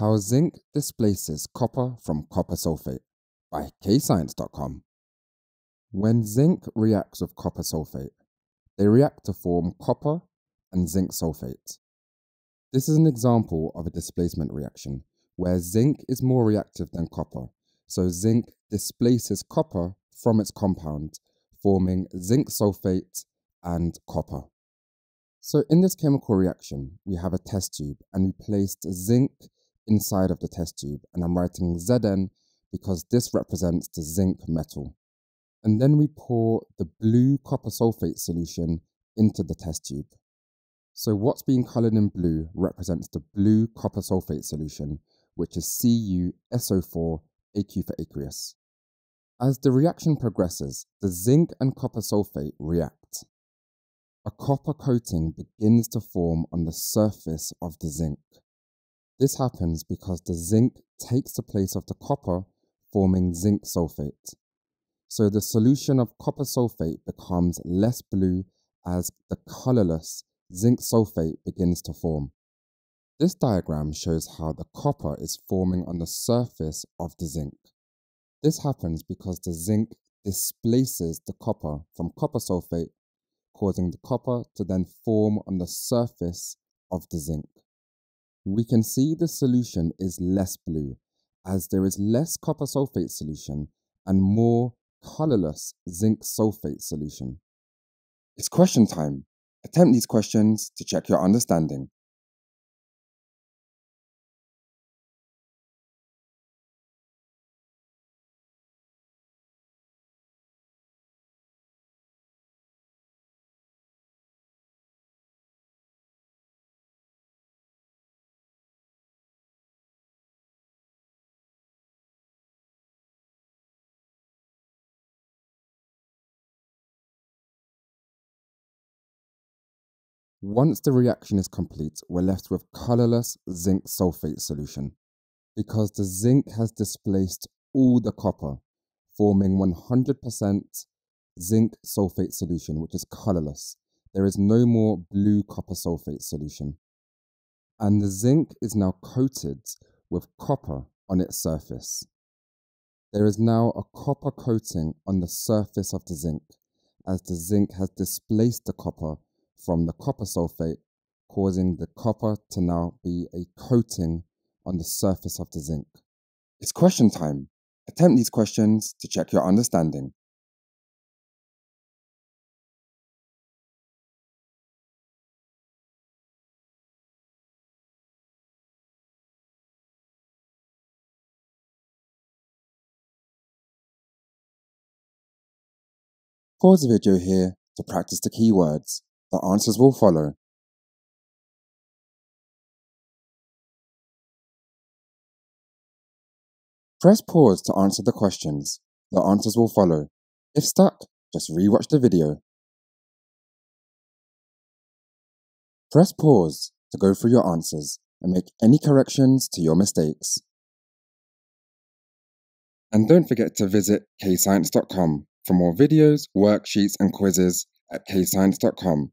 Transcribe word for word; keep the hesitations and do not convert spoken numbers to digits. How Zinc Displaces Copper from Copper Sulfate by kayscience dot com. When zinc reacts with copper sulfate, they react to form copper and zinc sulfate. This is an example of a displacement reaction where zinc is more reactive than copper, so zinc displaces copper from its compound, forming zinc sulfate and copper. So in this chemical reaction, we have a test tube and we placed zinc inside of the test tube, and I'm writing Z N because this represents the zinc metal. And then we pour the blue copper sulfate solution into the test tube. So what's being coloured in blue represents the blue copper sulfate solution, which is C U S O four, A Q for aqueous. As the reaction progresses, the zinc and copper sulfate react. A copper coating begins to form on the surface of the zinc. This happens because the zinc takes the place of the copper, forming zinc sulfate. So the solution of copper sulfate becomes less blue as the colourless zinc sulfate begins to form. This diagram shows how the copper is forming on the surface of the zinc. This happens because the zinc displaces the copper from copper sulfate, causing the copper to then form on the surface of the zinc. We can see the solution is less blue as there is less copper sulfate solution and more colourless zinc sulfate solution. It's question time. Attempt these questions to check your understanding. Once the reaction is complete, we're left with colourless zinc sulfate solution because the zinc has displaced all the copper, forming one hundred percent zinc sulfate solution, which is colourless. There is no more blue copper sulfate solution. And the zinc is now coated with copper on its surface. There is now a copper coating on the surface of the zinc as the zinc has displaced the copper from the copper sulfate, causing the copper to now be a coating on the surface of the zinc. It's question time. Attempt these questions to check your understanding. Pause the video here to practice the keywords. The answers will follow. Press pause to answer the questions. The answers will follow. If stuck, just rewatch the video. Press pause to go through your answers and make any corrections to your mistakes. And don't forget to visit kayscience dot com for more videos, worksheets and quizzes at kayscience dot com.